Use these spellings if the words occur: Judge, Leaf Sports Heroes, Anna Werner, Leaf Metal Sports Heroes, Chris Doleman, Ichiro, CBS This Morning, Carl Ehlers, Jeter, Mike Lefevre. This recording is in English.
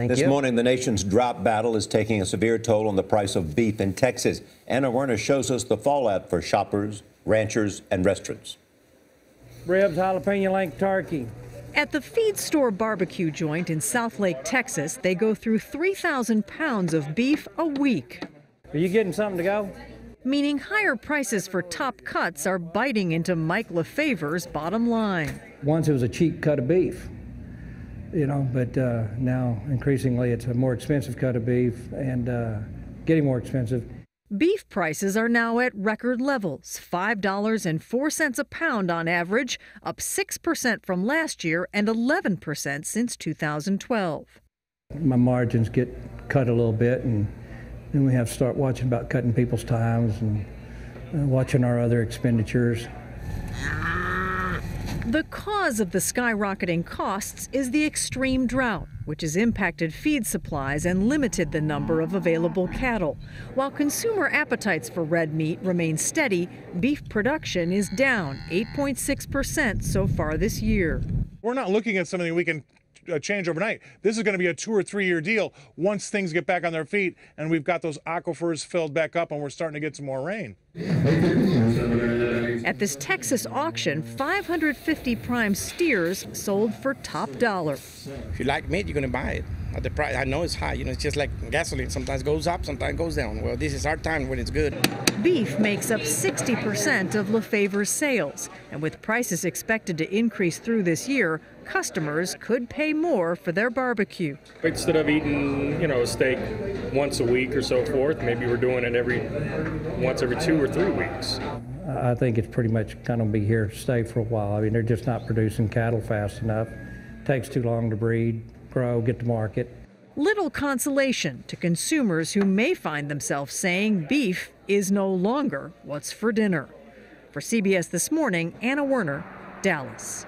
Thank you. This morning, the nation's drop battle is taking a severe toll on the price of beef in Texas. Anna Werner shows us the fallout for shoppers, ranchers, and restaurants. Ribs, jalapeno link turkey. At the feed store barbecue joint in Southlake, Texas, they go through 3,000 pounds of beef a week. Are you getting something to go? Meaning higher prices for top cuts are biting into Mike Lefevre's bottom line. Once it was a cheap cut of beef, you know, but now increasingly it's a more expensive cut of beef and getting more expensive. Beef prices are now at record levels, $5.04 a pound on average, up 6% from last year and 11% since 2012. My margins get cut a little bit, and then we have to start watching about cutting people's times and watching our other expenditures. The cause of the skyrocketing costs is the extreme drought, which has impacted feed supplies and limited the number of available cattle. While consumer appetites for red meat remain steady, beef production is down 8.6% so far this year. We're not looking at something we can change overnight. This is going to be a 2 or 3 year deal once things get back on their feet and we've got those aquifers filled back up and we're starting to get some more rain. At this Texas auction, 550 prime steers sold for top dollar. If you like meat, you're going to buy it. At the price, I know it's high. You know, it's just like gasoline. Sometimes goes up, sometimes goes down. Well, this is our time when it's good. Beef makes up 60% of Lefevre's sales, and with prices expected to increase through this year, customers could pay more for their barbecue. Instead of eating, you know, a steak once a week or so forth, maybe we're doing it once every 2 or 3 weeks. I think it's pretty much going to be here to stay for a while. I mean, they're just not producing cattle fast enough. It takes too long to breed, grow, get to market. Little consolation to consumers who may find themselves saying beef is no longer what's for dinner. For CBS This Morning, Anna Werner, Dallas.